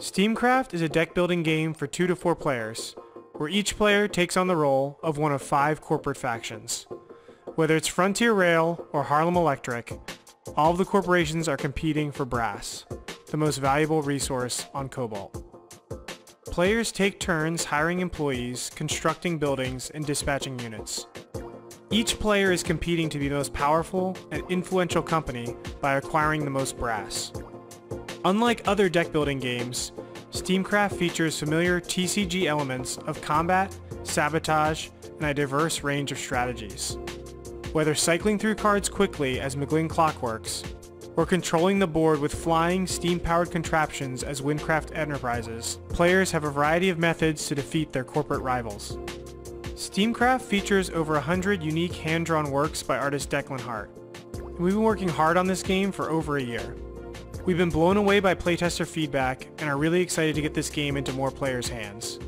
Steamcraft is a deck-building game for 2 to 4 players, where each player takes on the role of one of 5 corporate factions. Whether it's Frontier Rail or Harlem Electric, all of the corporations are competing for brass, the most valuable resource on Cobalt. Players take turns hiring employees, constructing buildings, and dispatching units. Each player is competing to be the most powerful and influential company by acquiring the most brass. Unlike other deck-building games, Steamcraft features familiar TCG elements of combat, sabotage, and a diverse range of strategies. Whether cycling through cards quickly as McGlynn Clockworks, or controlling the board with flying, steam-powered contraptions as Windcraft Enterprises, players have a variety of methods to defeat their corporate rivals. Steamcraft features over 100 unique hand-drawn works by artist Declan Hart, and we've been working hard on this game for over a year. We've been blown away by playtester feedback and are really excited to get this game into more players' hands.